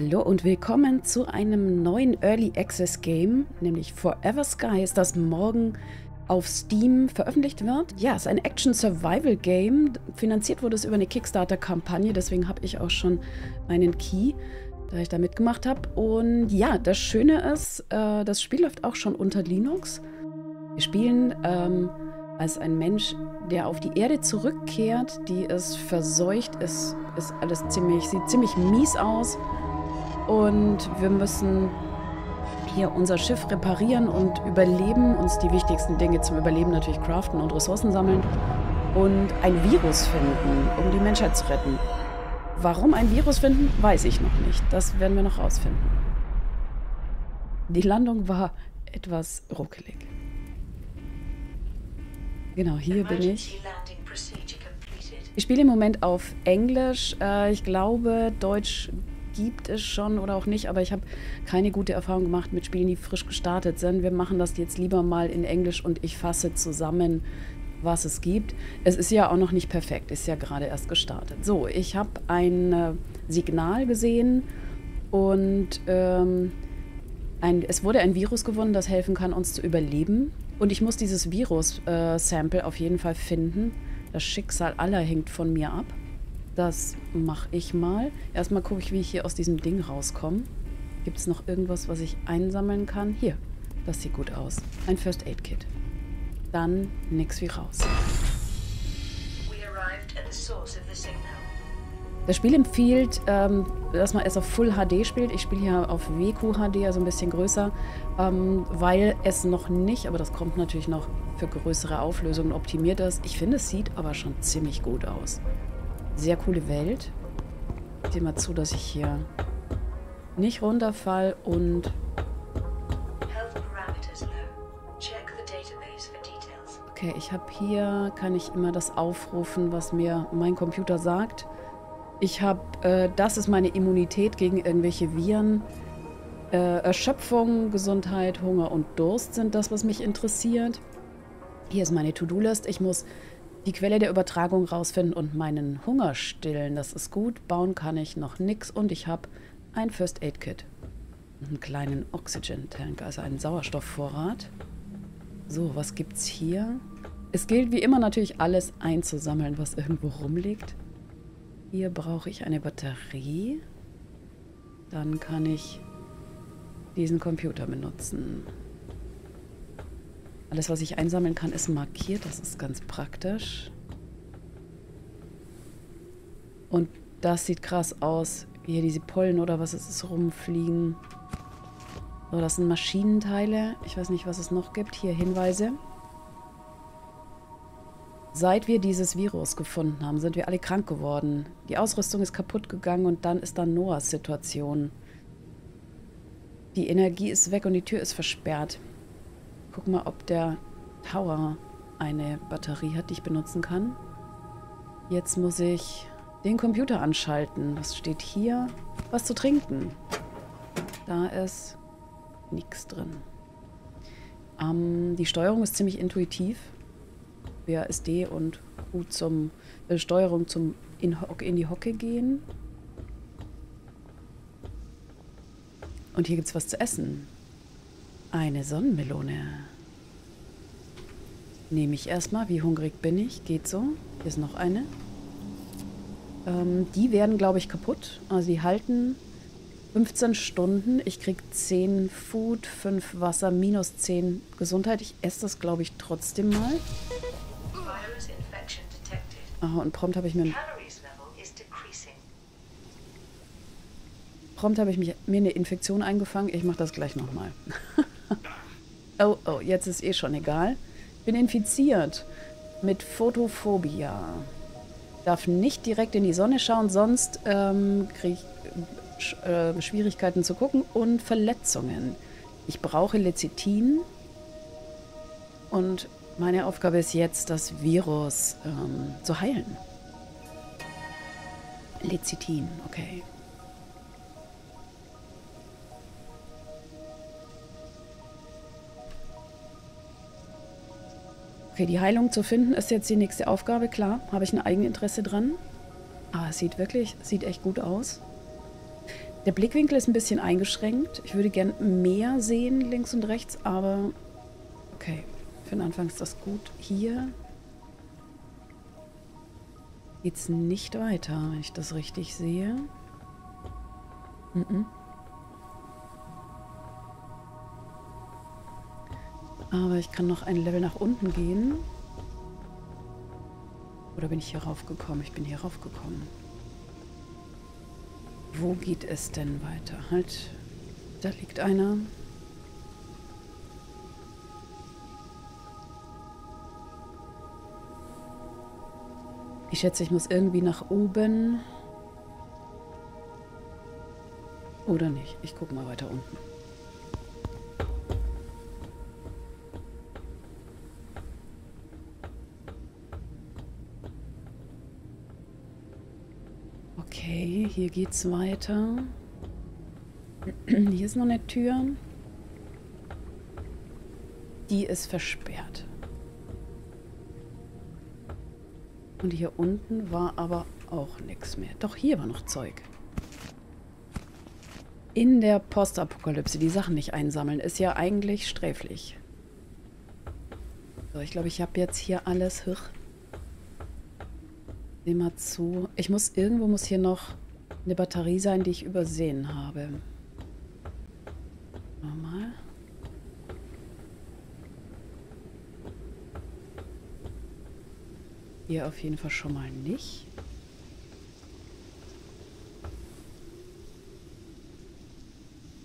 Hallo und willkommen zu einem neuen Early Access Game, nämlich Forever Skies, das morgen auf Steam veröffentlicht wird. Ja, es ist ein Action-Survival-Game. Finanziert wurde es über eine Kickstarter-Kampagne, deswegen habe ich auch schon einen Key, da ich da mitgemacht habe. Und ja, das Schöne ist, das Spiel läuft auch schon unter Linux. Wir spielen als ein Mensch, der auf die Erde zurückkehrt, die ist verseucht, ist alles sieht ziemlich mies aus. Und wir müssen hier unser Schiff reparieren und überleben, uns die wichtigsten Dinge zum Überleben natürlich craften und Ressourcen sammeln und ein Virus finden, um die Menschheit zu retten. Warum ein Virus finden, weiß ich noch nicht. Das werden wir noch rausfinden. Die Landung war etwas ruckelig. Genau, hier bin ich. Ich spiele im Moment auf Englisch. Ich glaube, Deutsch gibt es schon oder auch nicht, aber ich habe keine gute Erfahrung gemacht mit Spielen, die frisch gestartet sind. Wir machen das jetzt lieber mal in Englisch und ich fasse zusammen, was es gibt. Es ist ja auch noch nicht perfekt, ist ja gerade erst gestartet. So, ich habe ein Signal gesehen und es wurde ein Virus gefunden, das helfen kann, uns zu überleben. Und ich muss dieses Virus-Sample auf jeden Fall finden. Das Schicksal aller hängt von mir ab. Das mache ich mal. Erstmal gucke ich, wie ich hier aus diesem Ding rauskomme. Gibt es noch irgendwas, was ich einsammeln kann? Hier, das sieht gut aus. Ein First Aid Kit. Dann nix wie raus. Das Spiel empfiehlt, dass man erst auf Full HD spielt. Ich spiele hier auf WQHD, also ein bisschen größer, weil es noch nicht, aber das kommt natürlich noch, für größere Auflösungen optimiert ist. Ich finde, es sieht aber schon ziemlich gut aus. Sehr coole Welt. Ich sehe mal zu, dass ich hier nicht runterfall und... Okay, ich habe hier, kann ich immer das aufrufen, was mir mein Computer sagt. Ich habe, das ist meine Immunität gegen irgendwelche Viren. Erschöpfung, Gesundheit, Hunger und Durst sind das, was mich interessiert. Hier ist meine To-Do-List. Ich muss die Quelle der Übertragung rausfinden und meinen Hunger stillen. Das ist gut. Bauen kann ich noch nichts. Und ich habe ein First Aid Kit. Einen kleinen Oxygen-Tank, also einen Sauerstoffvorrat. So, was gibt's hier? Es gilt wie immer natürlich alles einzusammeln, was irgendwo rumliegt. Hier brauche ich eine Batterie. Dann kann ich diesen Computer benutzen. Alles, was ich einsammeln kann, ist markiert. Das ist ganz praktisch. Und das sieht krass aus. Hier diese Pollen oder was es ist, rumfliegen. So, das sind Maschinenteile. Ich weiß nicht, was es noch gibt. Hier Hinweise. Seit wir dieses Virus gefunden haben, sind wir alle krank geworden. Die Ausrüstung ist kaputt gegangen und dann ist da Noahs Situation. Die Energie ist weg und die Tür ist versperrt. Guck mal, ob der Tower eine Batterie hat, die ich benutzen kann. Jetzt muss ich den Computer anschalten. Was steht hier? Was zu trinken. Da ist... nichts drin. Die Steuerung ist ziemlich intuitiv. WASD und U zum Steuerung zum in die Hocke gehen. Und hier gibt es was zu essen. Eine Sonnenmelone. Nehme ich erstmal. Wie hungrig bin ich? Geht so. Hier ist noch eine. Die werden, glaube ich, kaputt. Also die halten 15 Stunden, ich krieg 10 Food, 5 Wasser, minus 10 Gesundheit. Ich esse das, glaube ich, trotzdem mal. Oh, und prompt habe ich mir eine Infektion eingefangen. Ich mache das gleich nochmal. oh, jetzt ist eh schon egal. Bin infiziert mit Photophobia. Darf nicht direkt in die Sonne schauen, sonst kriege ich Schwierigkeiten zu gucken und Verletzungen. Ich brauche Lecithin und meine Aufgabe ist jetzt, das Virus zu heilen. Lecithin, okay. Okay, die Heilung zu finden ist jetzt die nächste Aufgabe, klar. Habe ich ein Eigeninteresse dran. Ah, es sieht echt gut aus. Der Blickwinkel ist ein bisschen eingeschränkt. Ich würde gern mehr sehen, links und rechts, aber okay. Für den Anfang ist das gut. Hier geht's nicht weiter, wenn ich das richtig sehe. Mm-mm. Aber ich kann noch ein Level nach unten gehen. Oder bin ich hier raufgekommen? Ich bin hier raufgekommen. Wo geht es denn weiter? Halt, da liegt einer. Ich schätze, ich muss irgendwie nach oben. Oder nicht? Ich gucke mal weiter unten. Okay, hier geht's weiter. Hier ist noch eine Tür. Die ist versperrt. Und hier unten war aber auch nichts mehr. Doch, hier war noch Zeug. In der Postapokalypse die Sachen nicht einsammeln, ist ja eigentlich sträflich. So, ich glaube, ich habe jetzt hier alles. Mal zu. Ich muss, irgendwo muss hier noch eine Batterie sein, die ich übersehen habe. Nochmal. Hier auf jeden Fall schon mal nicht.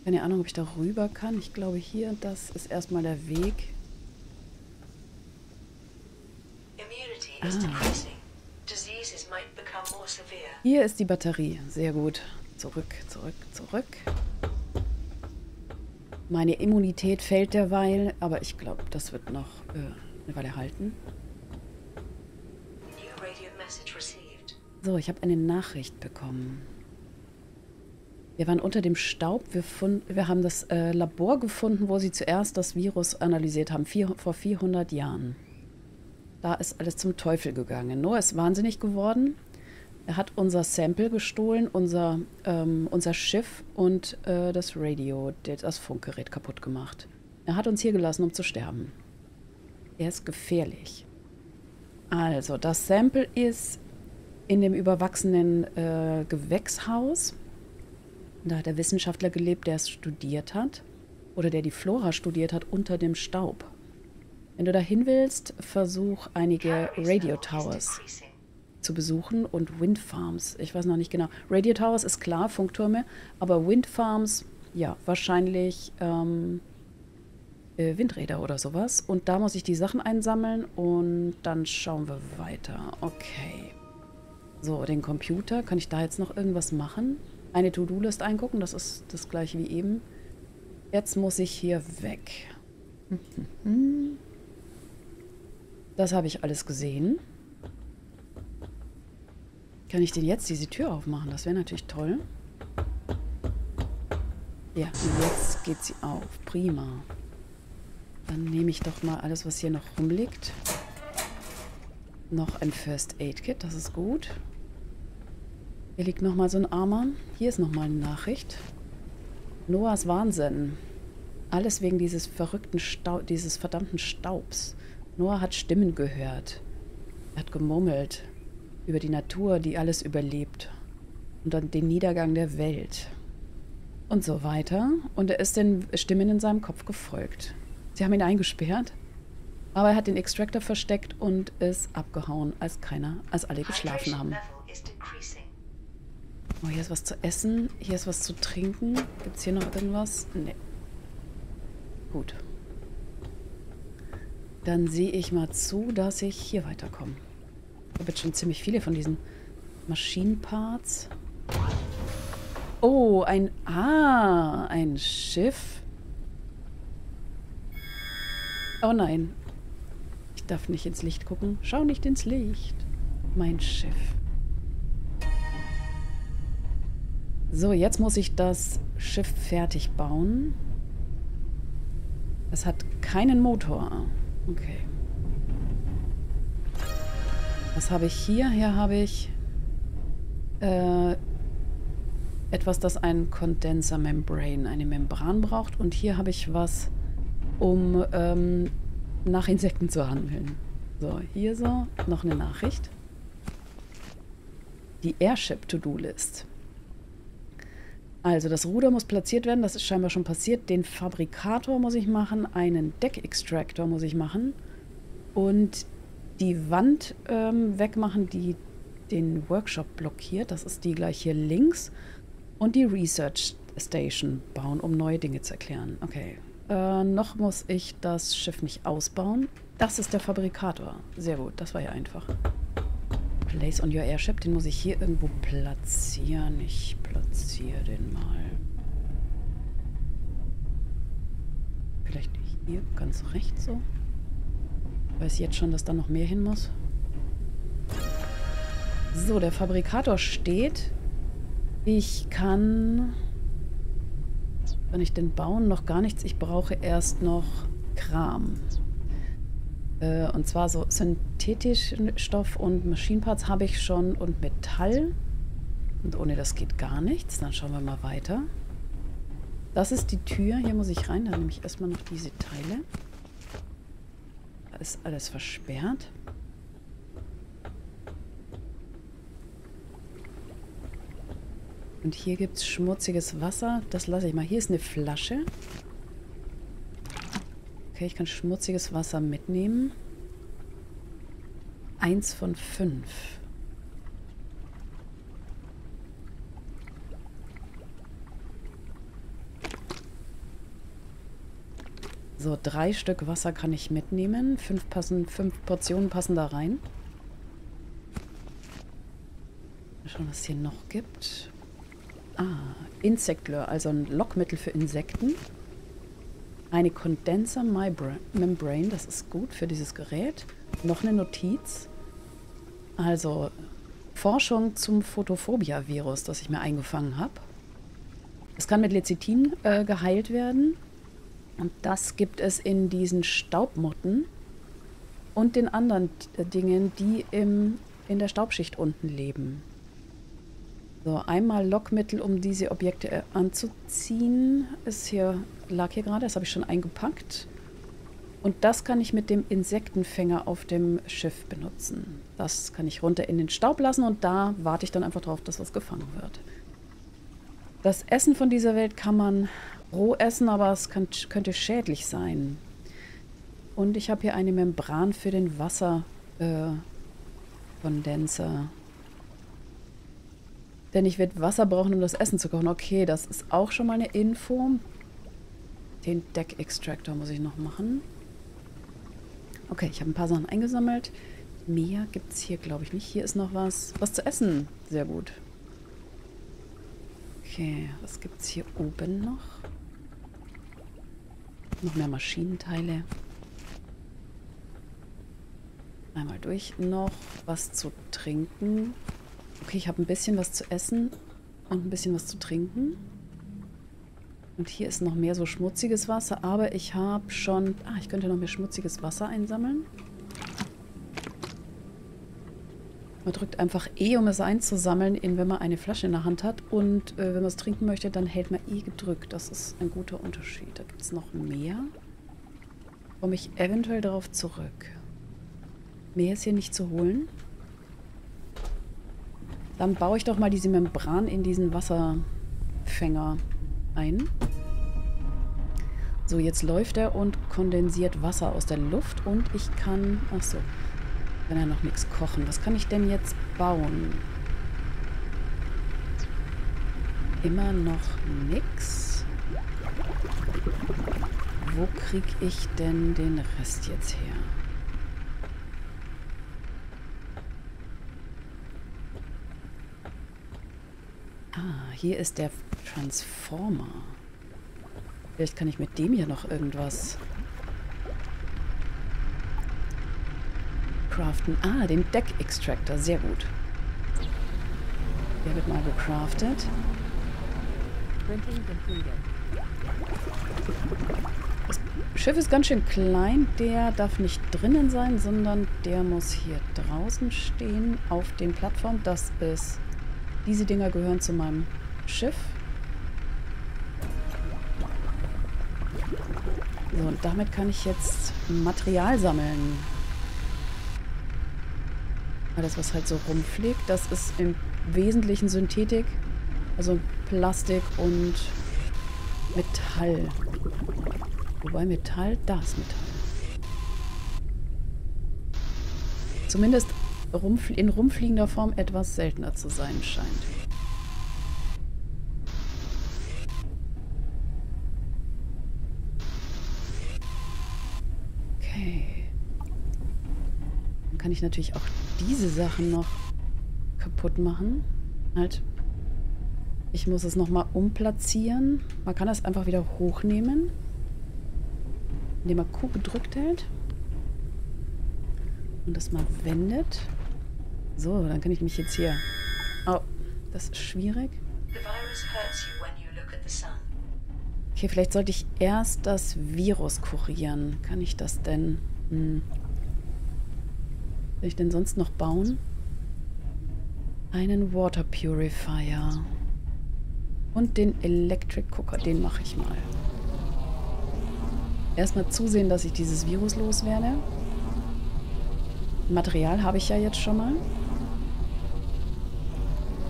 Keine Ahnung, ob ich da rüber kann. Ich glaube hier, das ist erstmal der Weg. Ah. Hier ist die Batterie. Sehr gut. Zurück, zurück, zurück. Meine Immunität fällt derweil, aber ich glaube, das wird noch eine Weile halten. So, ich habe eine Nachricht bekommen. Wir waren unter dem Staub. Wir haben das Labor gefunden, wo sie zuerst das Virus analysiert haben, vor 400 Jahren. Da ist alles zum Teufel gegangen. Noah ist wahnsinnig geworden. Er hat unser Sample gestohlen, unser Schiff und das Radio, das Funkgerät kaputt gemacht. Er hat uns hier gelassen, um zu sterben. Er ist gefährlich. Also, das Sample ist in dem überwachsenen Gewächshaus. Da hat der Wissenschaftler gelebt, der es studiert hat. Oder der die Flora studiert hat, unter dem Staub. Wenn du dahin willst, versuch einige Radio Towers zu besuchen und Windfarms. Ich weiß noch nicht genau. Radio Towers ist klar, Funktürme, aber Windfarms, ja, wahrscheinlich Windräder oder sowas. Und da muss ich die Sachen einsammeln und dann schauen wir weiter. Okay. So, den Computer. Kann ich da jetzt noch irgendwas machen? Eine To-Do-List eingucken, das ist das gleiche wie eben. Jetzt muss ich hier weg. Das habe ich alles gesehen. Kann ich denn jetzt diese Tür aufmachen? Das wäre natürlich toll. Ja, jetzt geht sie auf. Prima. Dann nehme ich doch mal alles, was hier noch rumliegt. Noch ein First Aid Kit, das ist gut. Hier liegt nochmal so ein Armer. Hier ist nochmal eine Nachricht. Noahs Wahnsinn. Alles wegen dieses verrückten Staubs, dieses verdammten Staubs. Noah hat Stimmen gehört. Er hat gemurmelt. Über die Natur, die alles überlebt. Und dann den Niedergang der Welt. Und so weiter. Und er ist den Stimmen in seinem Kopf gefolgt. Sie haben ihn eingesperrt. Aber er hat den Extractor versteckt und ist abgehauen, als alle geschlafen haben. Oh, hier ist was zu essen. Hier ist was zu trinken. Gibt es hier noch irgendwas? Nee. Gut. Dann sehe ich mal zu, dass ich hier weiterkomme. Ich habe jetzt schon ziemlich viele von diesen Maschinenparts. Oh, ein Schiff. Oh nein. Ich darf nicht ins Licht gucken. Schau nicht ins Licht. Mein Schiff. So, jetzt muss ich das Schiff fertig bauen. Es hat keinen Motor. Okay. Was habe ich hier? Hier habe ich etwas, das ein Condenser-Membrane, eine Membran braucht. Und hier habe ich was, um nach Insekten zu handeln. So, hier so, noch eine Nachricht. Die Airship-To-Do-List. Also, das Ruder muss platziert werden, das ist scheinbar schon passiert. Den Fabrikator muss ich machen, einen Deck-Extractor muss ich machen und die Wand wegmachen, die den Workshop blockiert. Das ist die gleich hier links. Und die Research Station bauen, um neue Dinge zu erklären. Okay. Noch muss ich das Schiff nicht ausbauen. Das ist der Fabrikator. Sehr gut, das war ja einfach. Place on your airship, den muss ich hier irgendwo platzieren. Ich platziere den mal. Vielleicht hier ganz rechts so. Ich weiß jetzt schon, dass da noch mehr hin muss. So, der Fabrikator steht. Ich kann... Wenn ich den bauen, noch gar nichts. Ich brauche erst noch Kram. Und zwar so synthetischen Stoff und Maschinenparts habe ich schon und Metall. Und ohne das geht gar nichts. Dann schauen wir mal weiter. Das ist die Tür. Hier muss ich rein. Dann nehme ich erstmal noch diese Teile. Da ist alles versperrt. Und hier gibt es schmutziges Wasser. Das lasse ich mal. Hier ist eine Flasche. Okay, ich kann schmutziges Wasser mitnehmen. 1 von 5. So, 3 Stück Wasser kann ich mitnehmen. 5 Portionen passen da rein. Mal schauen, was es hier noch gibt. Ah, Insektlöhr, also ein Lockmittel für Insekten. Eine Condenser-Membrane, das ist gut für dieses Gerät. Noch eine Notiz. Also, Forschung zum Photophobia-Virus, das ich mir eingefangen habe. Es kann mit Lecithin geheilt werden. Und das gibt es in diesen Staubmotten und den anderen Dingen, die in der Staubschicht unten leben. So, einmal Lockmittel, um diese Objekte anzuziehen. Ist hier, lag hier gerade, das habe ich schon eingepackt. Und das kann ich mit dem Insektenfänger auf dem Schiff benutzen. Das kann ich runter in den Staub lassen und da warte ich dann einfach drauf, dass was gefangen wird. Das Essen von dieser Welt kann man roh essen, aber es könnte schädlich sein. Und ich habe hier eine Membran für den Wasserkondenser. Denn ich werde Wasser brauchen, um das Essen zu kochen. Okay, das ist auch schon mal eine Info. Den Deck-Extractor muss ich noch machen. Okay, ich habe ein paar Sachen eingesammelt. Mehr gibt es hier, glaube ich, nicht. Hier ist noch was zu essen. Sehr gut. Okay, was gibt es hier oben noch? Noch mehr Maschinenteile. Einmal durch. Noch was zu trinken. Okay, ich habe ein bisschen was zu essen und ein bisschen was zu trinken. Und hier ist noch mehr so schmutziges Wasser, aber ich habe schon... Ah, ich könnte noch mehr schmutziges Wasser einsammeln. Man drückt einfach E, um es einzusammeln, wenn man eine Flasche in der Hand hat. Und wenn man es trinken möchte, dann hält man E gedrückt. Das ist ein guter Unterschied. Da gibt es noch mehr. Komme ich eventuell darauf zurück. Mehr ist hier nicht zu holen. Dann baue ich doch mal diese Membran in diesen Wasserfänger ein. So, jetzt läuft er und kondensiert Wasser aus der Luft und ich kann... Achso, kann ja noch nichts kochen. Was kann ich denn jetzt bauen? Immer noch nichts. Wo kriege ich denn den Rest jetzt her? Ah, hier ist der Transformer. Vielleicht kann ich mit dem hier noch irgendwas craften. Ah, den Deck Extractor. Sehr gut. Der wird mal gecraftet. Das Schiff ist ganz schön klein. Der darf nicht drinnen sein, sondern der muss hier draußen stehen auf den Plattformen. Das ist... Diese Dinger gehören zu meinem Schiff. So, und damit kann ich jetzt Material sammeln. Alles, was halt so rumfliegt, das ist im Wesentlichen Synthetik, also Plastik und Metall. Wobei Metall, da ist Metall. Zumindest in rumfliegender Form etwas seltener zu sein scheint. Okay. Dann kann ich natürlich auch diese Sachen noch kaputt machen. Halt. Ich muss es nochmal umplatzieren. Man kann das einfach wieder hochnehmen, indem man Q gedrückt hält und das mal wendet. So, dann kann ich mich jetzt hier... Oh, das ist schwierig. Okay, vielleicht sollte ich erst das Virus kurieren. Kann ich das denn... Will ich denn sonst noch bauen? Einen Water Purifier. Und den Electric Cooker, den mache ich mal. Erstmal zusehen, dass ich dieses Virus loswerde. Material habe ich ja jetzt schon mal.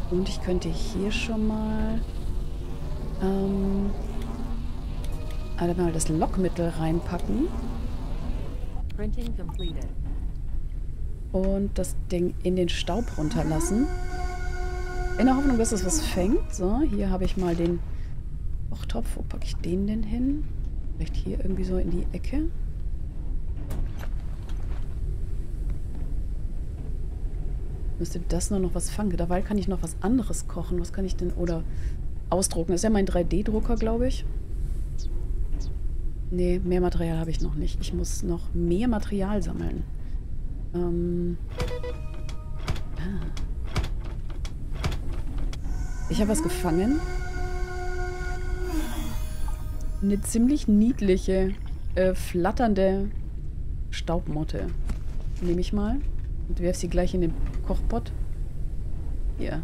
Und ich könnte hier schon mal einmal das Lockmittel reinpacken. Und das Ding in den Staub runterlassen. In der Hoffnung, dass es was fängt. So, hier habe ich mal den Kochtopf. Wo packe ich den denn hin? Vielleicht hier irgendwie so in die Ecke. Müsste das noch was fangen. Dabei kann ich noch was anderes kochen. Was kann ich denn... Oder ausdrucken. Das ist ja mein 3D-Drucker, glaube ich. Nee, mehr Material habe ich noch nicht. Ich muss noch mehr Material sammeln. Ich habe was gefangen. Eine ziemlich niedliche, flatternde Staubmotte. Nehme ich mal. Und werf sie gleich in den Kochpott. Hier.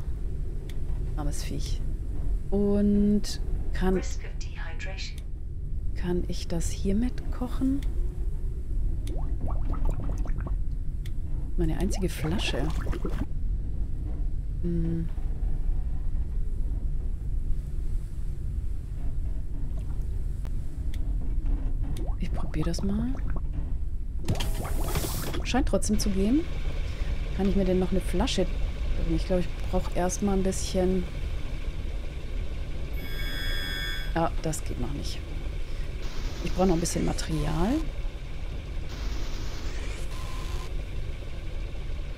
Armes Viech. Und kann ich das hier mit kochen? Meine einzige Flasche. Hm. Ich probiere das mal. Scheint trotzdem zu gehen. Kann ich mir denn noch eine Flasche... Ich glaube, ich brauche erstmal ein bisschen... Ah, das geht noch nicht. Ich brauche noch ein bisschen Material.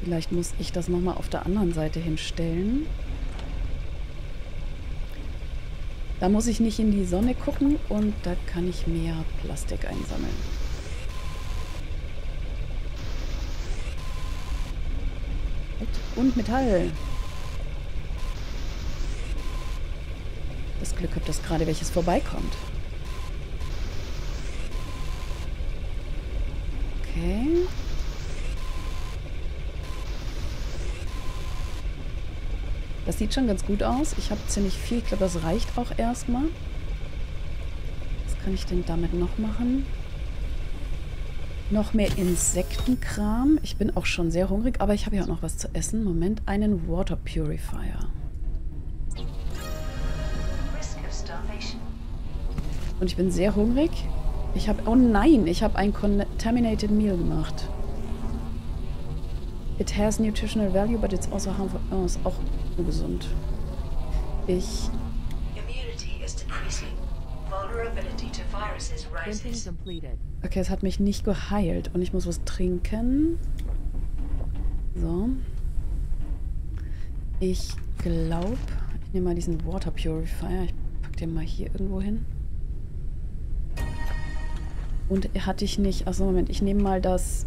Vielleicht muss ich das nochmal auf der anderen Seite hinstellen. Da muss ich nicht in die Sonne gucken und da kann ich mehr Plastik einsammeln. Und Metall. Das Glück habe, dass gerade welches vorbeikommt. Okay. Das sieht schon ganz gut aus. Ich habe ziemlich viel. Ich glaube, das reicht auch erstmal. Was kann ich denn damit noch machen? Noch mehr Insektenkram. Ich bin auch schon sehr hungrig, aber ich habe ja auch noch was zu essen. Moment, einen Water Purifier. Und ich bin sehr hungrig. Ich habe... Oh nein, ich habe ein Contaminated Meal gemacht. It has nutritional value, but it's also harmful. Oh, ist auch ungesund. Ich... Okay, es hat mich nicht geheilt und ich muss was trinken. So. Ich glaube, ich nehme mal diesen Water Purifier. Ich packe den mal hier irgendwo hin. Und hatte ich nicht... Achso, Moment. Ich nehme mal das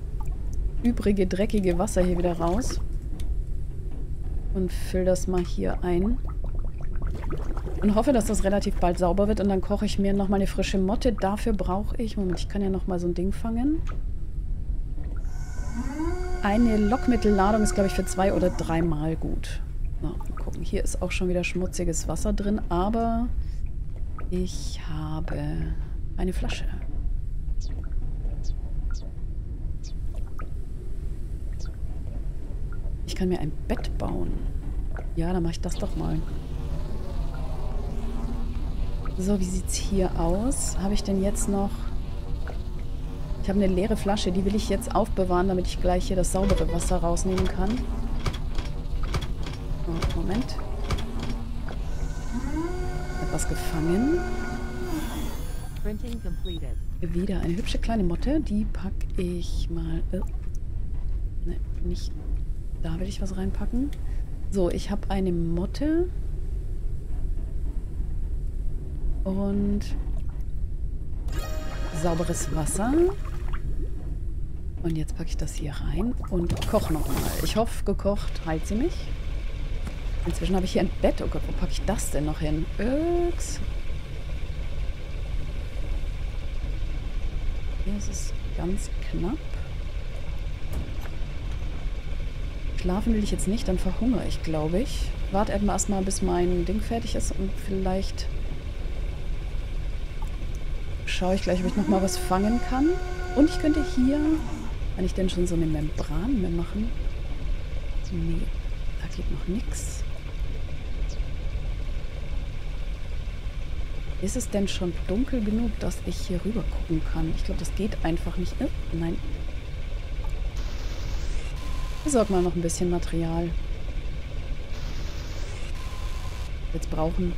übrige, dreckige Wasser hier wieder raus. Und fülle das mal hier ein. Und hoffe, dass das relativ bald sauber wird. Und dann koche ich mir nochmal eine frische Motte. Dafür brauche ich... Moment, ich kann ja nochmal so ein Ding fangen. Eine Lockmittelladung ist, glaube ich, für 2 oder 3 Mal gut. Na, mal gucken. Hier ist auch schon wieder schmutziges Wasser drin, aber ich habe eine Flasche. Ich kann mir ein Bett bauen. Ja, dann mache ich das doch mal. So, wie sieht's hier aus? Habe ich denn jetzt noch... Ich habe eine leere Flasche, die will ich jetzt aufbewahren, damit ich gleich hier das saubere Wasser rausnehmen kann. Oh, Moment. Etwas gefangen. Wieder eine hübsche kleine Motte, die packe ich mal... Ne, nicht... Da will ich was reinpacken. So, ich habe eine Motte. Und sauberes Wasser. Und jetzt packe ich das hier rein und koche nochmal. Ich hoffe, gekocht heilt sie mich. Inzwischen habe ich hier ein Bett. Oh Gott, wo packe ich das denn noch hin? Öks. Hier ist es ganz knapp. Schlafen will ich jetzt nicht, dann verhungere ich, glaube ich. Warte erstmal, bis mein Ding fertig ist und vielleicht schaue ich gleich, ob ich nochmal was fangen kann. Und ich könnte hier, kann ich denn schon so eine Membran mehr machen? Nee, da geht noch nichts. Ist es denn schon dunkel genug, dass ich hier rüber gucken kann? Ich glaube, das geht einfach nicht. Nein. Besorg mal noch ein bisschen Material. Jetzt brauchen.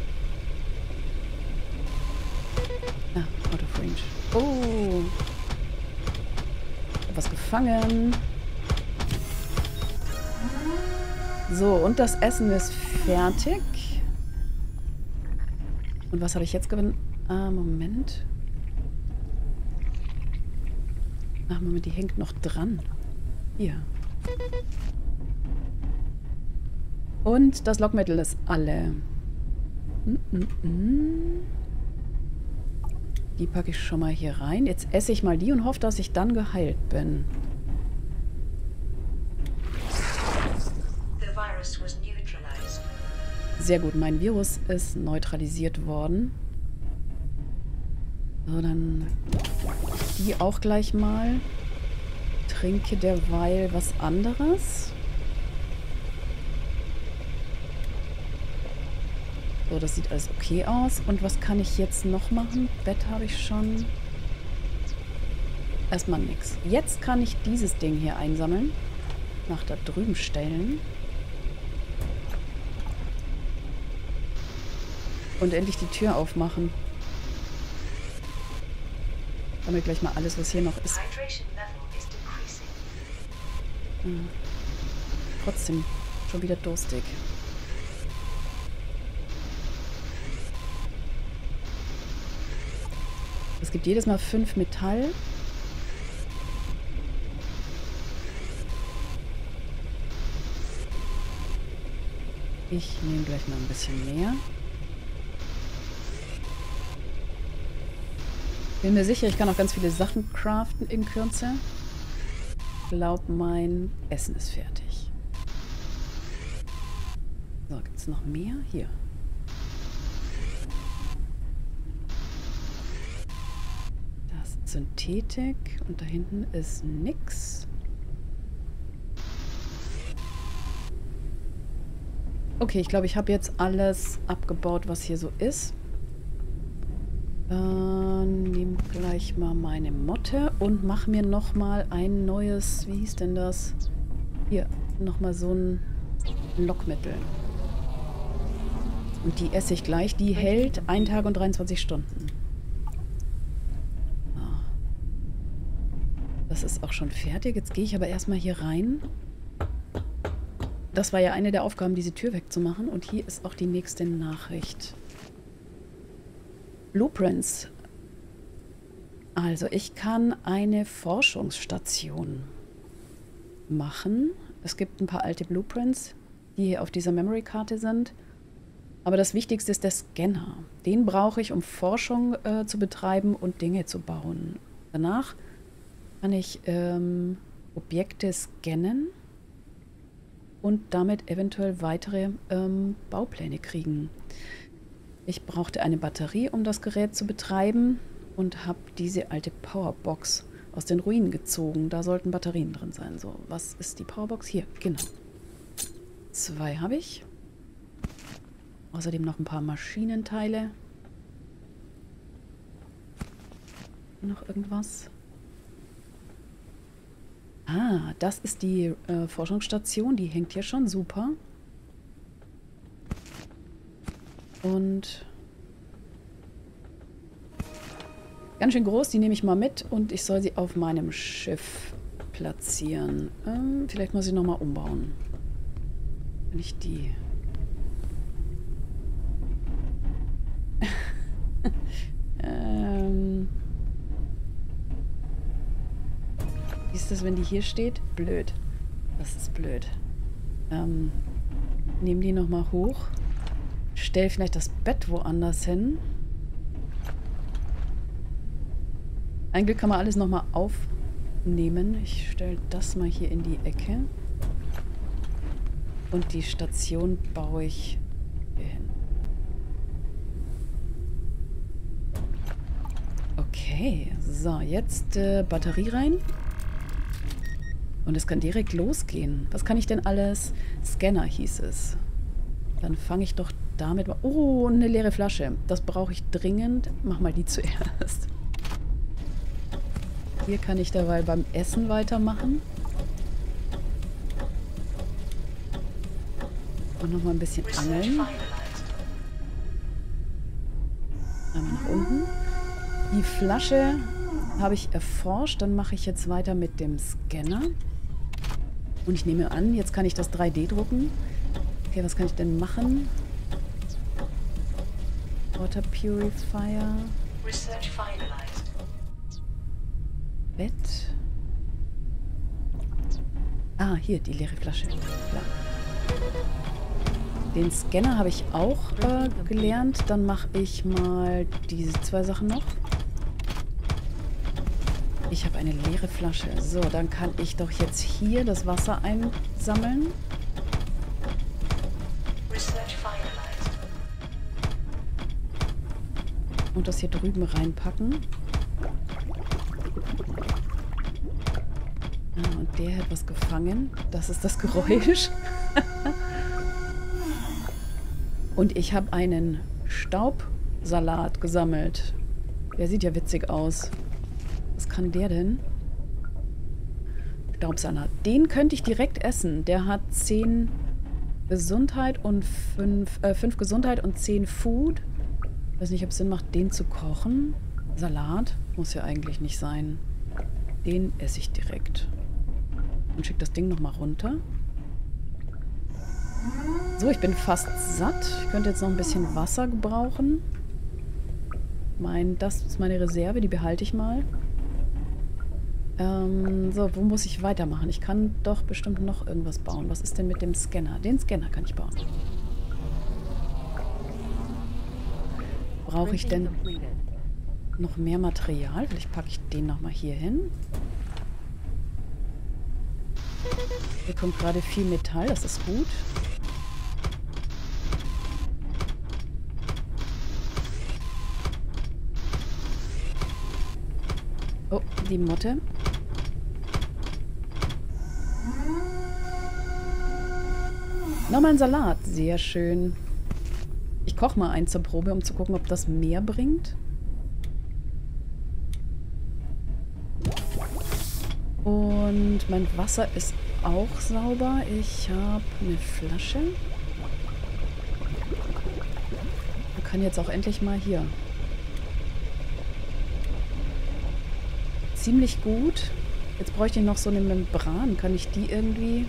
Ah, out of range. Oh. Ich hab was gefangen. So, und das Essen ist fertig. Und was habe ich jetzt gewonnen? Ah, Moment. Ach, Moment, die hängt noch dran. Hier. Und das Lockmittel ist alle. Die packe ich schon mal hier rein. Jetzt esse ich mal die und hoffe, dass ich dann geheilt bin. Sehr gut, mein Virus ist neutralisiert worden. So, dann die auch gleich mal. Trinke derweil was anderes. So, das sieht alles okay aus. Und was kann ich jetzt noch machen? Bett habe ich schon. Erstmal nichts. Jetzt kann ich dieses Ding hier einsammeln. Nach da drüben stellen. Und endlich die Tür aufmachen. Damit gleich mal alles, was hier noch ist. Trotzdem schon wieder durstig. Es gibt jedes Mal 5 Metall. Ich nehme gleich mal ein bisschen mehr. Bin mir sicher, ich kann auch ganz viele Sachen craften in Kürze. Ich glaube, mein Essen ist fertig. So, gibt es noch mehr? Hier. Das ist Synthetik und da hinten ist nix. Okay, ich glaube, ich habe jetzt alles abgebaut, was hier so ist. Nehme gleich mal meine Motte und mache mir nochmal ein neues, wie hieß denn das? Hier, nochmal so ein Lockmittel. Und die esse ich gleich. Die hält 1 Tag und 23 Stunden. Das ist auch schon fertig. Jetzt gehe ich aber erstmal hier rein. Das war ja eine der Aufgaben, diese Tür wegzumachen. Und hier ist auch die nächste Nachricht. Blueprints. Also ich kann eine Forschungsstation machen. Es gibt ein paar alte Blueprints, die hier auf dieser Memory-Karte sind. Aber das Wichtigste ist der Scanner. Den brauche ich, um Forschung zu betreiben und Dinge zu bauen. Danach kann ich Objekte scannen und damit eventuell weitere Baupläne kriegen. Ich brauchte eine Batterie, um das Gerät zu betreiben und habe diese alte Powerbox aus den Ruinen gezogen. Da sollten Batterien drin sein. So, was ist die Powerbox? Hier, genau. 2 habe ich. Außerdem noch ein paar Maschinenteile. Noch irgendwas? Ah, das ist die Forschungsstation. Die hängt hier schon. Super. Und ganz schön groß. Die nehme ich mal mit und ich soll sie auf meinem Schiff platzieren. Vielleicht muss ich nochmal umbauen. Wenn ich die... Wie ist das, wenn die hier steht? Blöd. Das ist blöd. Nehmen die nochmal hoch. Stell vielleicht das Bett woanders hin. Ein Glück kann man alles nochmal aufnehmen. Ich stelle das mal hier in die Ecke. Und die Station baue ich hier hin. Okay. So, jetzt Batterie rein. Und es kann direkt losgehen. Was kann ich denn alles? Scanner hieß es. Dann fange ich doch damit mal... Oh, eine leere Flasche. Das brauche ich dringend. Mach mal die zuerst. Hier kann ich dabei beim Essen weitermachen. Und nochmal ein bisschen angeln. Einmal nach unten. Die Flasche habe ich erforscht. Dann mache ich jetzt weiter mit dem Scanner. Und ich nehme an, jetzt kann ich das 3D drucken. Okay, was kann ich denn machen? Water Purifier. Research finalized. Bett. Ah, hier, die leere Flasche. Klar. Den Scanner habe ich auch gelernt. Dann mache ich mal diese 2 Sachen noch. Ich habe eine leere Flasche. So, dann kann ich doch jetzt hier das Wasser einsammeln. Und das hier drüben reinpacken. Ah, und der hat was gefangen. Das ist das Geräusch. Und ich habe einen Staubsalat gesammelt. Der sieht ja witzig aus. Was kann der denn? Staubsalat. Den könnte ich direkt essen. Der hat 10 Gesundheit und 5 Gesundheit und 10 Food. Ich weiß nicht, ob es Sinn macht, den zu kochen. Salat muss ja eigentlich nicht sein. Den esse ich direkt. Und schicke das Ding nochmal runter. So, ich bin fast satt. Ich könnte jetzt noch ein bisschen Wasser gebrauchen. Das ist meine Reserve, die behalte ich mal. So, wo muss ich weitermachen? Ich kann doch bestimmt noch irgendwas bauen. Was ist denn mit dem Scanner? Den Scanner kann ich bauen. Brauche ich denn noch mehr Material? Vielleicht packe ich den nochmal hier hin. Hier kommt gerade viel Metall, das ist gut. Oh, die Motte. Nochmal ein Salat, sehr schön. Ich koche mal einen zur Probe, um zu gucken, ob das mehr bringt. Und mein Wasser ist auch sauber. Ich habe eine Flasche. Man kann jetzt auch endlich mal hier. Ziemlich gut. Jetzt bräuchte ich noch so eine Membran. Kann ich die irgendwie...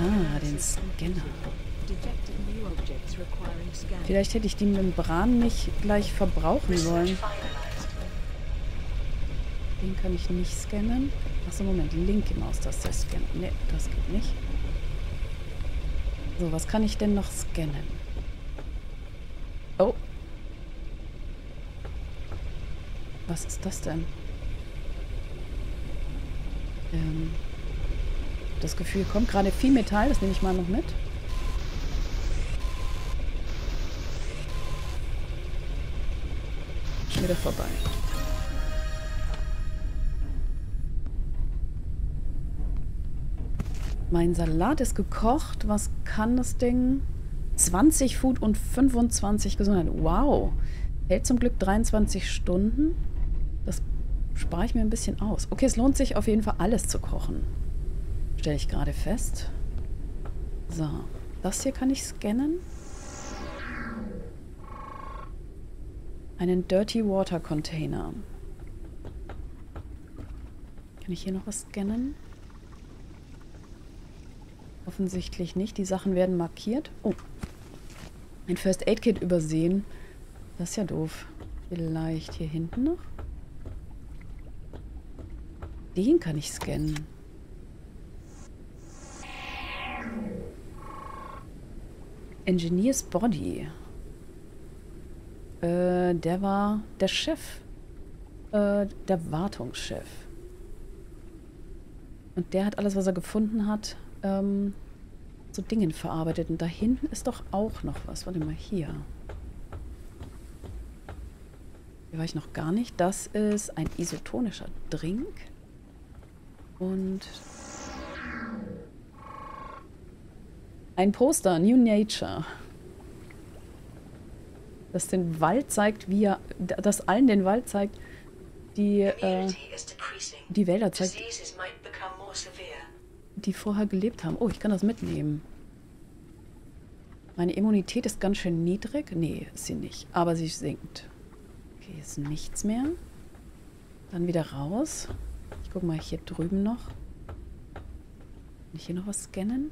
Ah, den Scanner. Vielleicht hätte ich die Membran nicht gleich verbrauchen sollen. Den kann ich nicht scannen. Achso, Moment, die linke Maus, das soll scannen. Ne, das geht nicht. So, was kann ich denn noch scannen? Oh. Was ist das denn? das Gefühl kommt. Gerade viel Metall, das nehme ich mal noch mit. Schon wieder vorbei. Mein Salat ist gekocht. Was kann das Ding? 20 Food und 25 Gesundheit. Wow. Hält zum Glück 23 Stunden. Das spare ich mir ein bisschen aus. Okay, es lohnt sich auf jeden Fall alles zu kochen. Stelle ich gerade fest. So. Das hier kann ich scannen. Einen Dirty Water Container. Kann ich hier noch was scannen? Offensichtlich nicht. Die Sachen werden markiert. Oh. Ein First Aid Kit übersehen. Das ist ja doof. Vielleicht hier hinten noch? Den kann ich scannen. Engineer's Body. Der war der Chef. Der Wartungschef. Und der hat alles, was er gefunden hat, so Dingen verarbeitet. Und da hinten ist doch auch noch was. Warte mal, hier. Hier war ich noch gar nicht. Das ist ein isotonischer Drink. Und ein Poster, New Nature. Das den Wald zeigt, wie er, das allen den Wald zeigt, die Wälder zeigt. Die vorher gelebt haben. Oh, ich kann das mitnehmen. Meine Immunität ist ganz schön niedrig. Nee, ist sie nicht. Aber sie sinkt. Okay, hier ist nichts mehr. Dann wieder raus. Ich guck mal hier drüben noch. Kann ich hier noch was scannen?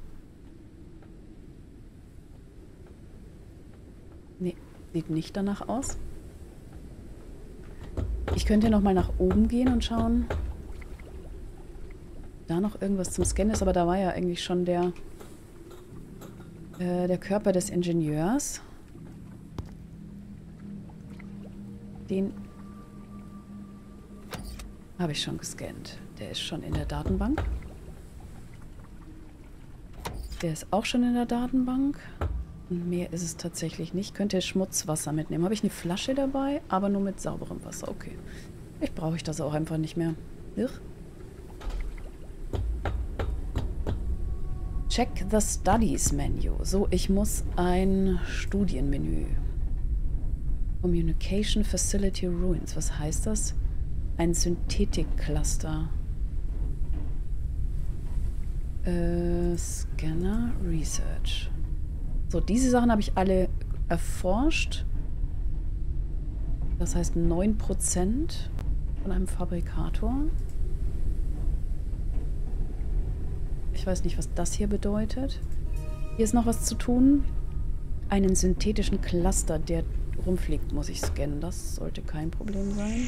Nee, sieht nicht danach aus. Ich könnte nochmal nach oben gehen und schauen. Da noch irgendwas zum Scannen ist, aber da war ja eigentlich schon der Körper des Ingenieurs. Den habe ich schon gescannt. Der ist schon in der Datenbank. Der ist auch schon in der Datenbank. Und mehr ist es tatsächlich nicht. Könnt ihr Schmutzwasser mitnehmen? Habe ich eine Flasche dabei, aber nur mit sauberem Wasser. Okay. Vielleicht brauche ich das auch einfach nicht mehr. Irr. Check the Studies Menu. So, ich muss ein Studienmenü. Communication Facility Ruins. Was heißt das? Ein Synthetik-Cluster. Scanner Research. So, diese Sachen habe ich alle erforscht. Das heißt 9% von einem Fabrikator. Ich weiß nicht, was das hier bedeutet. Hier ist noch was zu tun. Einen synthetischen Cluster, der rumfliegt, muss ich scannen. Das sollte kein Problem sein.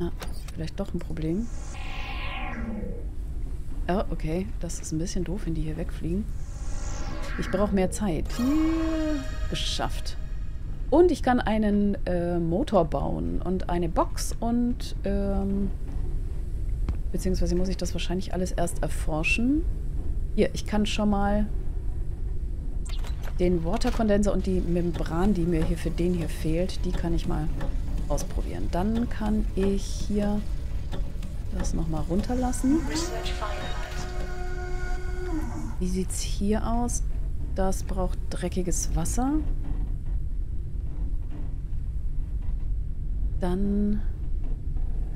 Ah, vielleicht doch ein Problem. Oh, okay. Das ist ein bisschen doof, wenn die hier wegfliegen. Ich brauche mehr Zeit. Geschafft. Und ich kann einen Motor bauen und eine Box und... beziehungsweise muss ich das wahrscheinlich alles erst erforschen. Hier, ich kann schon mal den Waterkondenser und die Membran, die mir hier für den hier fehlt, die kann ich mal ausprobieren. Dann kann ich hier das nochmal runterlassen. Wie sieht es hier aus? Das braucht dreckiges Wasser. Dann...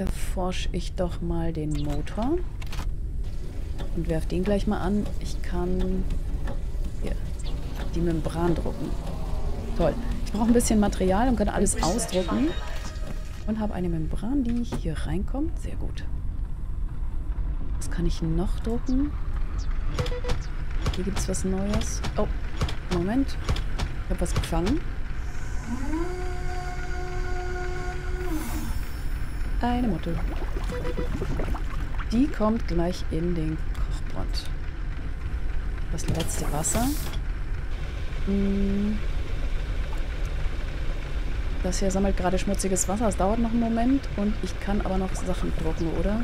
erforsche ich doch mal den Motor und werfe den gleich mal an. Ich kann hier die Membran drucken. Toll. Ich brauche ein bisschen Material und kann alles ausdrucken. Und habe eine Membran, die hier reinkommt. Sehr gut. Was kann ich noch drucken? Hier gibt es was Neues. Oh, Moment. Ich habe was gefangen. Eine Mutter. Die kommt gleich in den Kochpott. Das letzte Wasser. Das hier sammelt gerade schmutziges Wasser. Es dauert noch einen Moment. Und ich kann aber noch Sachen drucken, oder?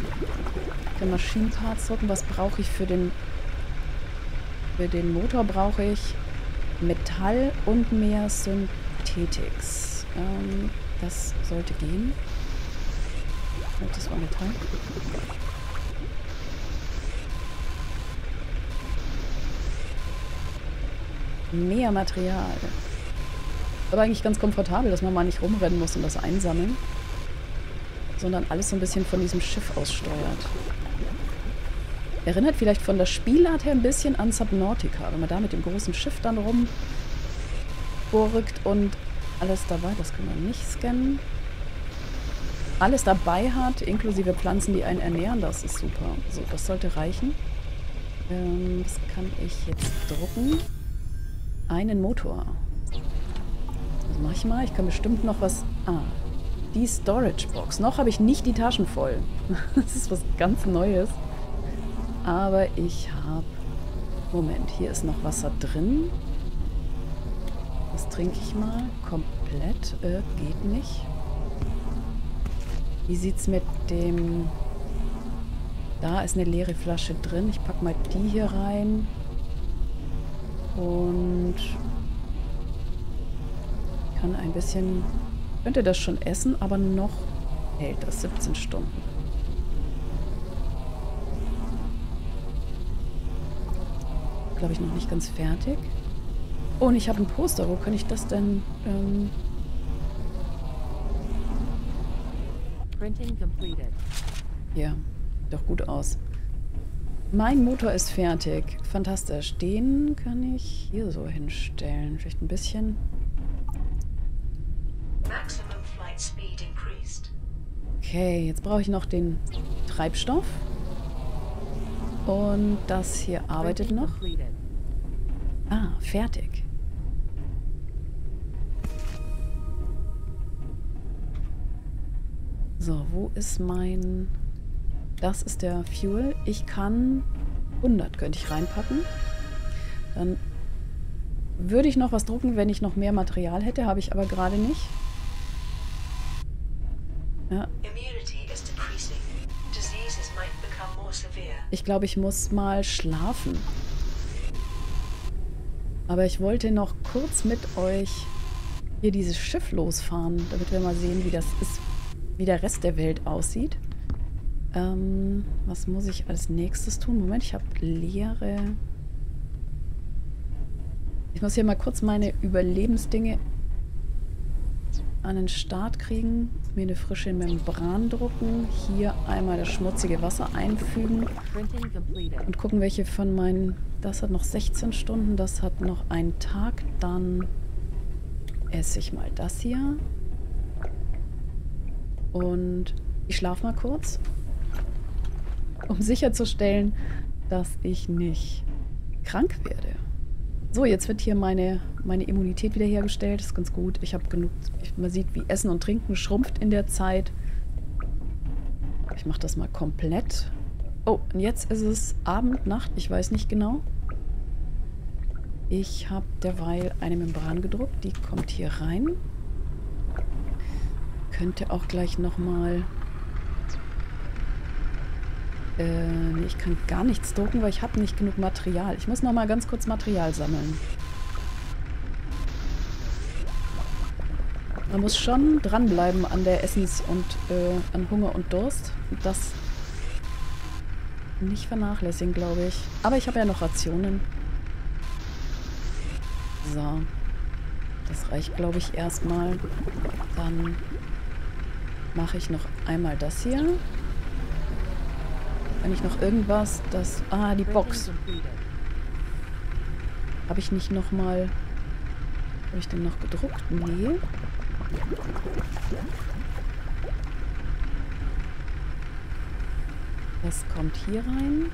Ich kann Maschinenparts drucken. Was brauche ich für den... Für den Motor brauche ich Metall und mehr Synthetics. Das sollte gehen. Oh, das war Metall. Mehr Material. Aber eigentlich ganz komfortabel, dass man mal nicht rumrennen muss und das einsammeln. Sondern alles so ein bisschen von diesem Schiff aus steuert. Erinnert vielleicht von der Spielart her ein bisschen an Subnautica, wenn man da mit dem großen Schiff dann rumburgt und alles dabei, das kann man nicht scannen, alles dabei hat, inklusive Pflanzen, die einen ernähren, das ist super. So, das sollte reichen. Das kann ich jetzt drucken. Einen Motor. Das mache ich mal, ich kann bestimmt noch was... Ah, die Storage Box. Noch habe ich nicht die Taschen voll. Das ist was ganz Neues. Aber ich habe... Moment, hier ist noch Wasser drin. Das trinke ich mal. Komplett. Geht nicht. Wie sieht's mit dem... Da ist eine leere Flasche drin. Ich packe mal die hier rein. Und... Kann ein bisschen... Könnte das schon essen, aber noch hält das 17 Stunden. Glaube ich, noch nicht ganz fertig. Oh, und ich habe ein Poster. Wo kann ich das denn? Printing completed. Ja, sieht doch gut aus. Mein Motor ist fertig. Fantastisch. Den kann ich hier so hinstellen. Vielleicht ein bisschen. Maximum flight speed increased. Okay, jetzt brauche ich noch den Treibstoff. Und das hier arbeitet noch. Ah, fertig. So, wo ist mein... Das ist der Fuel. Ich kann... 100 könnte ich reinpacken. Dann würde ich noch was drucken, wenn ich noch mehr Material hätte. Habe ich aber gerade nicht. Ja. Ich glaube, ich muss mal schlafen. Aber ich wollte noch kurz mit euch hier dieses Schiff losfahren, damit wir mal sehen, wie das ist, wie der Rest der Welt aussieht. Was muss ich als nächstes tun? Moment, ich habe leere... Ich muss hier mal kurz meine Überlebensdinge an den Start kriegen, mir eine frische Membran drucken, hier einmal das schmutzige Wasser einfügen und gucken, welche von meinen... Das hat noch 16 Stunden, das hat noch einen Tag, dann esse ich mal das hier. Und ich schlafe mal kurz, um sicherzustellen, dass ich nicht krank werde. So, jetzt wird hier meine Immunität wiederhergestellt. Das ist ganz gut. Ich habe genug... Man sieht, wie Essen und Trinken schrumpft in der Zeit. Ich mache das mal komplett. Oh, und jetzt ist es Abend, Nacht. Ich weiß nicht genau. Ich habe derweil eine Membran gedruckt. Die kommt hier rein. Könnte auch gleich nochmal... ich kann gar nichts drucken, weil ich habe nicht genug Material. Ich muss noch mal ganz kurz Material sammeln. Man muss schon dranbleiben an der Essens- und an Hunger und Durst. Das nicht vernachlässigen, glaube ich. Aber ich habe ja noch Rationen. So. Das reicht, glaube ich, erstmal. Dann mache ich noch einmal das hier. Wenn ich noch irgendwas, das... Ah, die Box. Habe ich nicht nochmal... Habe ich denn noch gedruckt? Nee. Das kommt hier rein.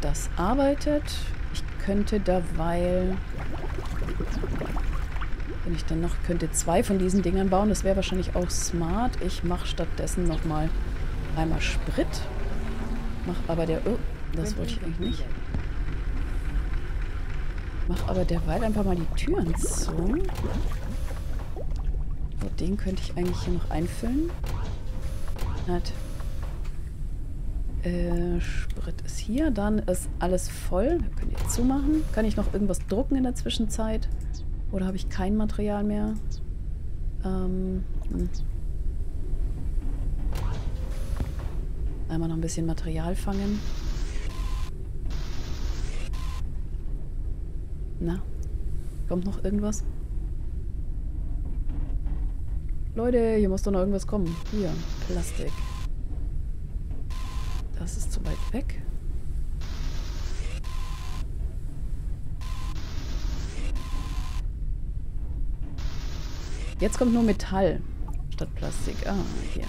Das arbeitet. Ich könnte derweil... Wenn ich dann noch könnte 2 von diesen Dingern bauen, das wäre wahrscheinlich auch smart. Ich mache stattdessen nochmal einmal Sprit. Mach aber der... Oh, das wollte ich eigentlich nicht. Mach aber derweil einfach mal die Türen zu. So, den könnte ich eigentlich hier noch einfüllen. Halt. Sprit ist hier. Dann ist alles voll. Wir können jetzt zumachen. Kann ich noch irgendwas drucken in der Zwischenzeit? Oder habe ich kein Material mehr? Einmal noch ein bisschen Material fangen. Na, kommt noch irgendwas? Leute, hier muss doch noch irgendwas kommen. Hier, Plastik. Das ist zu weit weg. Jetzt kommt nur Metall statt Plastik. Ah, hier.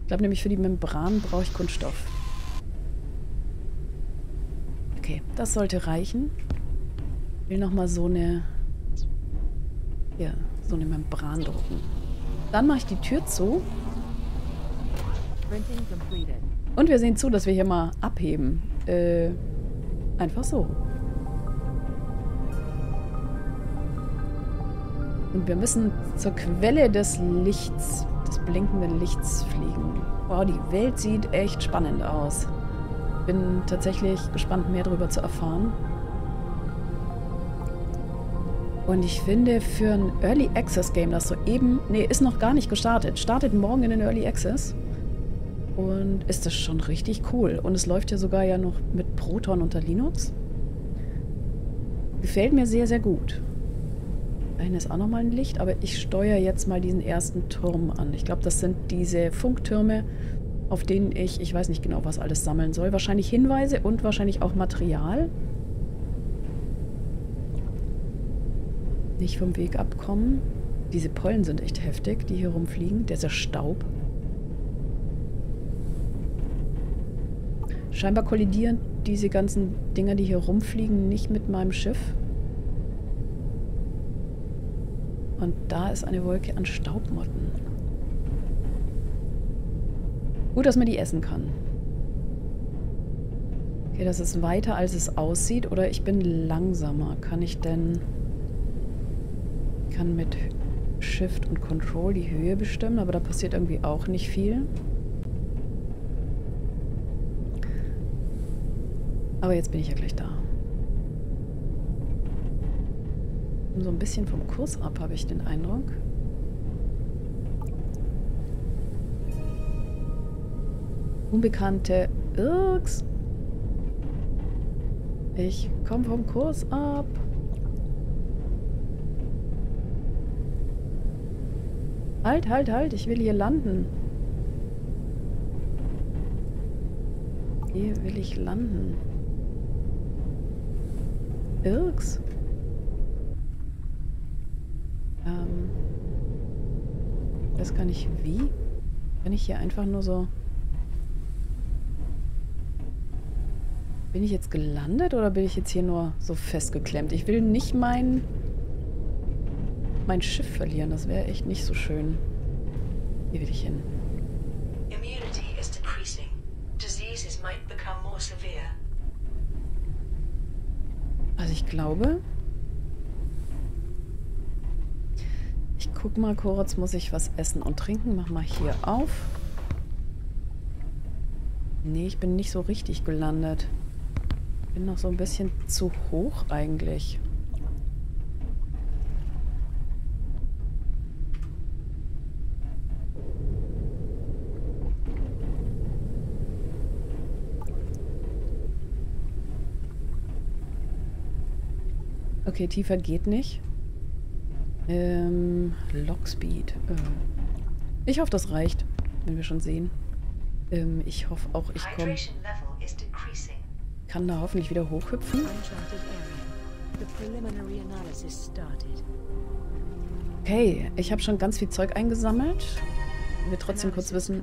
Ich glaube nämlich für die Membran brauche ich Kunststoff. Okay, das sollte reichen. Ich will nochmal so eine... Hier, so eine Membran drucken. Dann mache ich die Tür zu. Und wir sehen zu, dass wir hier mal abheben. Einfach so. Und wir müssen zur Quelle des Lichts, des blinkenden Lichts fliegen. Wow, die Welt sieht echt spannend aus. Bin tatsächlich gespannt, mehr darüber zu erfahren. Und ich finde, für ein Early Access Game, das soeben... Nee, ist noch gar nicht gestartet. Startet morgen in den Early Access. Und ist das schon richtig cool. Und es läuft ja sogar ja noch mit Proton unter Linux. Gefällt mir sehr, sehr gut. Dahin ist auch nochmal ein Licht, aber ich steuere jetzt mal diesen ersten Turm an. Ich glaube, das sind diese Funktürme, auf denen ich weiß nicht genau, was alles sammeln soll. Wahrscheinlich Hinweise und wahrscheinlich auch Material. Nicht vom Weg abkommen. Diese Pollen sind echt heftig, die hier rumfliegen. Der ist ja Staub. Scheinbar kollidieren diese ganzen Dinger, die hier rumfliegen, nicht mit meinem Schiff. Und da ist eine Wolke an Staubmotten. Gut, dass man die essen kann. Okay, das ist weiter, als es aussieht. Oder ich bin langsamer. Kann ich denn... Ich kann mit Shift und Control die Höhe bestimmen, aber da passiert irgendwie auch nicht viel. Aber jetzt bin ich ja gleich da. So ein bisschen vom Kurs ab, habe ich den Eindruck. Unbekannte Irks. Ich komme vom Kurs ab. Halt, halt, halt. Ich will hier landen. Hier will ich landen. Irks. Das kann ich wie? Wenn ich hier einfach nur so... Bin ich jetzt gelandet oder bin ich jetzt hier nur so festgeklemmt? Ich will nicht mein Schiff verlieren. Das wäre echt nicht so schön. Hier will ich hin. Immunity is decreasing. Diseases might become more severe. Also ich glaube... Ich guck mal kurz, muss ich was essen und trinken? Mach mal hier auf. Nee, ich bin nicht so richtig gelandet. Bin noch so ein bisschen zu hoch eigentlich. Okay, tiefer geht nicht. Lockspeed. Ich hoffe, das reicht, wenn wir schon sehen. Ich hoffe auch, ich komme. Kann da hoffentlich wieder hochhüpfen. Okay, ich habe schon ganz viel Zeug eingesammelt. Ich will trotzdem kurz wissen...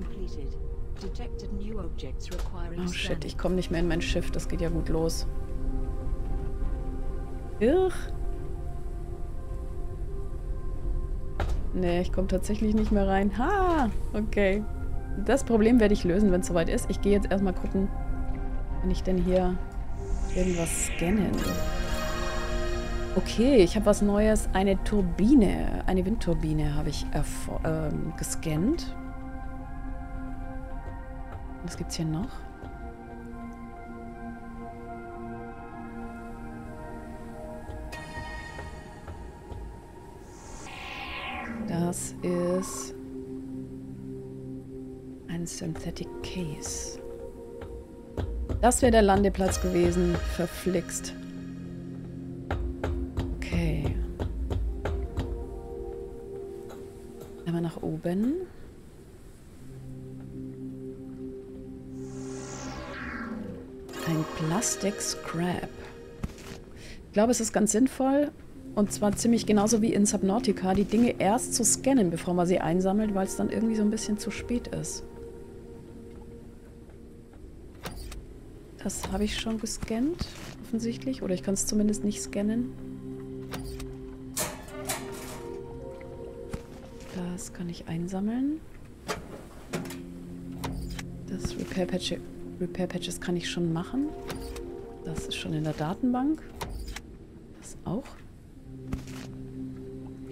Oh shit, ich komme nicht mehr in mein Schiff. Das geht ja gut los. Irr. Nee, ich komme tatsächlich nicht mehr rein. Ha! Okay. Das Problem werde ich lösen, wenn es soweit ist. Ich gehe jetzt erstmal gucken, wenn ich denn hier irgendwas scannen. Okay, ich habe was Neues. Eine Turbine, eine Windturbine habe ich gescannt. Was gibt's hier noch? Das ist ein Synthetic Case. Das wäre der Landeplatz gewesen. Verflixt. Okay. Einmal nach oben. Ein Plastic Scrap. Ich glaube, es ist ganz sinnvoll. Und zwar ziemlich genauso wie in Subnautica, die Dinge erst zu scannen, bevor man sie einsammelt, weil es dann irgendwie so ein bisschen zu spät ist. Das habe ich schon gescannt, offensichtlich. Oder ich kann es zumindest nicht scannen. Das kann ich einsammeln. Das Repair Patches kann ich schon machen. Das ist schon in der Datenbank. Das auch.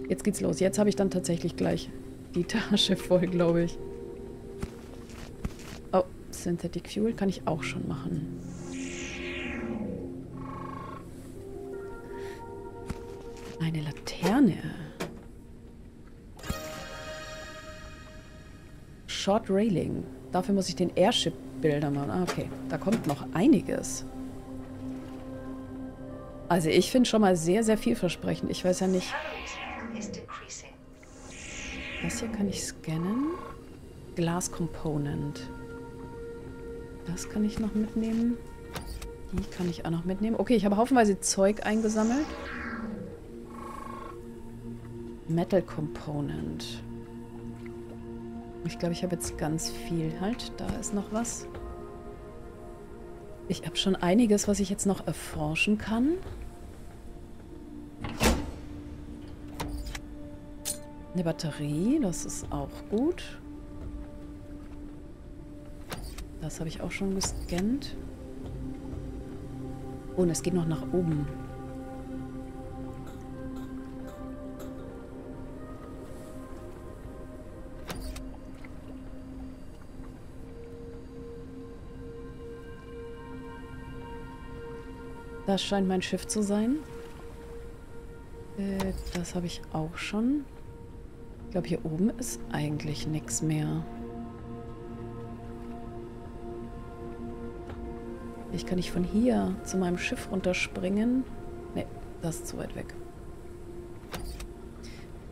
Jetzt geht's los. Jetzt habe ich dann tatsächlich gleich die Tasche voll, glaube ich. Oh, Synthetic Fuel kann ich auch schon machen. Eine Laterne. Short Railing. Dafür muss ich den Airship-Bilder machen. Ah, okay. Da kommt noch einiges. Also ich finde schon mal sehr, sehr vielversprechend. Ich weiß ja nicht... Das hier kann ich scannen. Glass Component. Das kann ich noch mitnehmen. Die kann ich auch noch mitnehmen. Okay, ich habe haufenweise Zeug eingesammelt. Metal Component. Ich glaube, ich habe jetzt ganz viel. Halt, da ist noch was. Ich habe schon einiges, was ich jetzt noch erforschen kann. Eine Batterie, das ist auch gut. Das habe ich auch schon gescannt. Oh, und es geht noch nach oben. Das scheint mein Schiff zu sein. Das habe ich auch schon. Ich glaube, hier oben ist eigentlich nichts mehr. Ich kann nicht von hier zu meinem Schiff runterspringen. Ne, das ist zu weit weg.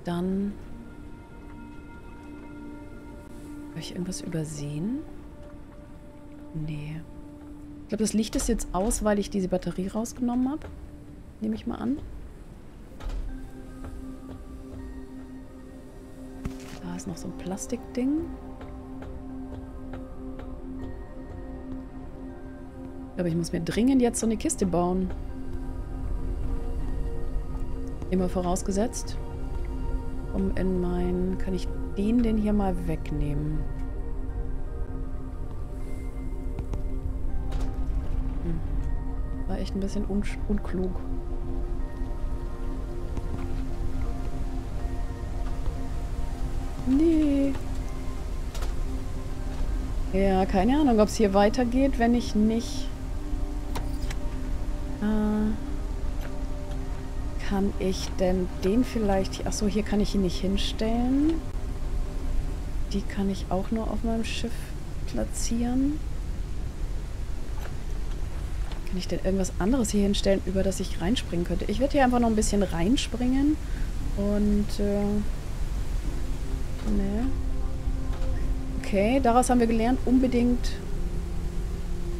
Dann... Habe ich irgendwas übersehen? Nee. Ich glaube, das Licht ist jetzt aus, weil ich diese Batterie rausgenommen habe. Nehme ich mal an. Ist noch so ein Plastikding. Aber ich muss mir dringend jetzt so eine Kiste bauen. Immer vorausgesetzt. Um in meinen... Kann ich den hier mal wegnehmen? Hm. War echt ein bisschen unklug. Nee. Ja, keine Ahnung, ob es hier weitergeht, wenn ich nicht... kann ich denn den vielleicht... Achso, hier kann ich ihn nicht hinstellen. Die kann ich auch nur auf meinem Schiff platzieren. Kann ich denn irgendwas anderes hier hinstellen, über das ich reinspringen könnte? Ich werde hier einfach noch ein bisschen reinspringen und... Nee. Okay, daraus haben wir gelernt, unbedingt...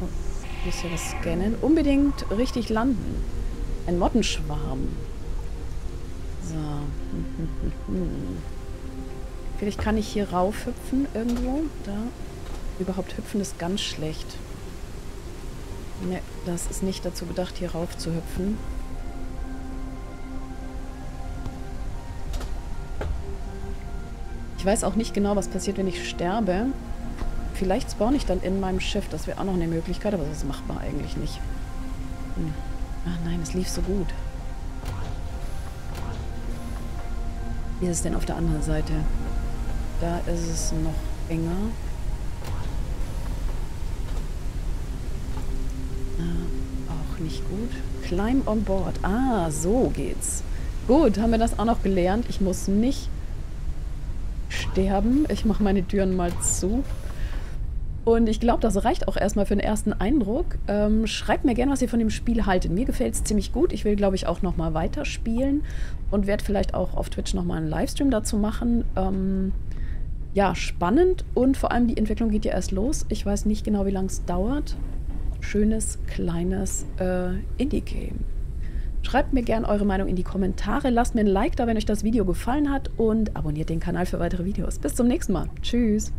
Oh, ich muss hier was scannen. Unbedingt richtig landen. Ein Mottenschwarm. So. Vielleicht kann ich hier raufhüpfen irgendwo. Da. Überhaupt hüpfen ist ganz schlecht. Ne, das ist nicht dazu gedacht, hier rauf zu hüpfen. Ich weiß auch nicht genau, was passiert, wenn ich sterbe. Vielleicht spawne ich dann in meinem Schiff. Das wäre auch noch eine Möglichkeit, aber das macht man eigentlich nicht. Hm. Ach nein, es lief so gut. Wie ist es denn auf der anderen Seite? Da ist es noch enger. Auch nicht gut. Climb on board. Ah, so geht's. Gut, haben wir das auch noch gelernt. Ich muss nicht sterben. Ich mache meine Türen mal zu. Und ich glaube, das reicht auch erstmal für den ersten Eindruck. Schreibt mir gerne, was ihr von dem Spiel haltet. Mir gefällt es ziemlich gut. Ich will, glaube ich, auch nochmal weiterspielen und werde vielleicht auch auf Twitch nochmal einen Livestream dazu machen. Ja, spannend. Und vor allem die Entwicklung geht ja erst los. Ich weiß nicht genau, wie lange es dauert. Schönes, kleines Indie-Game. Schreibt mir gerne eure Meinung in die Kommentare. Lasst mir ein Like da, wenn euch das Video gefallen hat. Und abonniert den Kanal für weitere Videos. Bis zum nächsten Mal. Tschüss.